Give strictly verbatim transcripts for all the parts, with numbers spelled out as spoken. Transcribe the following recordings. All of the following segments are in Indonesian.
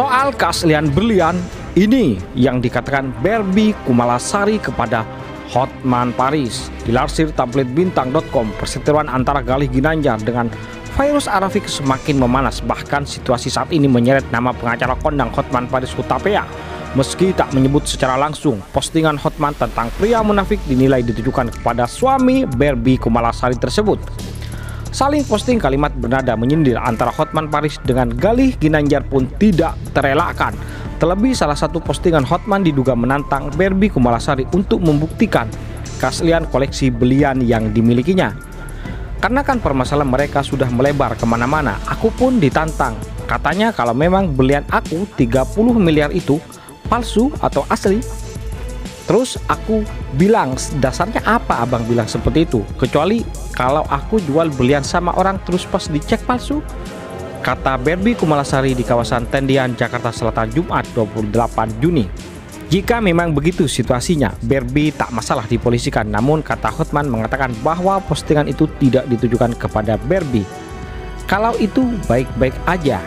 Soal keaslian berlian, ini yang dikatakan Barbie Kumalasari kepada Hotman Paris. Dilansir tablet bintang titik com, perseteruan antara Galih Ginanjar dengan Fairuz A. Rafiq semakin memanas. Bahkan situasi saat ini menyeret nama pengacara kondang Hotman Paris Hutapea. Meski tak menyebut secara langsung, postingan Hotman tentang pria munafik dinilai ditujukan kepada suami Barbie Kumalasari tersebut. Saling posting kalimat bernada menyindir antara Hotman Paris dengan Galih Ginanjar pun tidak terelakkan. Terlebih salah satu postingan Hotman diduga menantang Barbie Kumalasari untuk membuktikan keaslian koleksi belian yang dimilikinya. Karena kan permasalahan mereka sudah melebar kemana-mana, aku pun ditantang. Katanya kalau memang belian aku tiga puluh miliar itu palsu atau asli. Terus aku bilang, dasarnya apa abang bilang seperti itu? Kecuali kalau aku jual belian sama orang terus pas dicek palsu, kata Barbie Kumalasari di kawasan Tendian, Jakarta Selatan, Jumat dua puluh delapan Juni. Jika memang begitu situasinya, Barbie tak masalah dipolisikan. Namun kata Hotman mengatakan bahwa postingan itu tidak ditujukan kepada Barbie. Kalau itu baik-baik aja,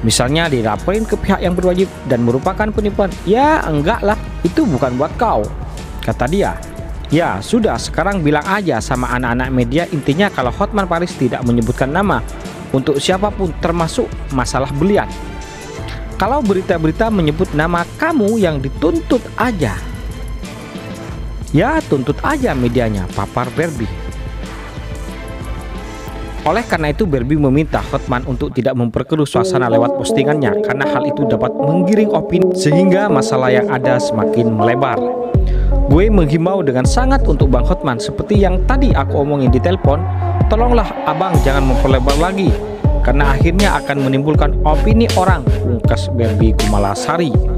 misalnya dilaporin ke pihak yang berwajib dan merupakan penipuan, ya enggak lah, itu bukan buat kau, kata dia. Ya sudah, sekarang bilang aja sama anak-anak media. Intinya kalau Hotman Paris tidak menyebutkan nama untuk siapapun termasuk masalah belian. Kalau berita-berita menyebut nama kamu yang dituntut aja, ya tuntut aja medianya, papar Barbie. Oleh karena itu, Barbie meminta Hotman untuk tidak memperkeruh suasana lewat postingannya karena hal itu dapat menggiring opini sehingga masalah yang ada semakin melebar. Gue menghimbau dengan sangat untuk Bang Hotman, seperti yang tadi aku omongin di telepon, tolonglah abang jangan memperlebar lagi karena akhirnya akan menimbulkan opini orang, pungkas Barbie Kumalasari.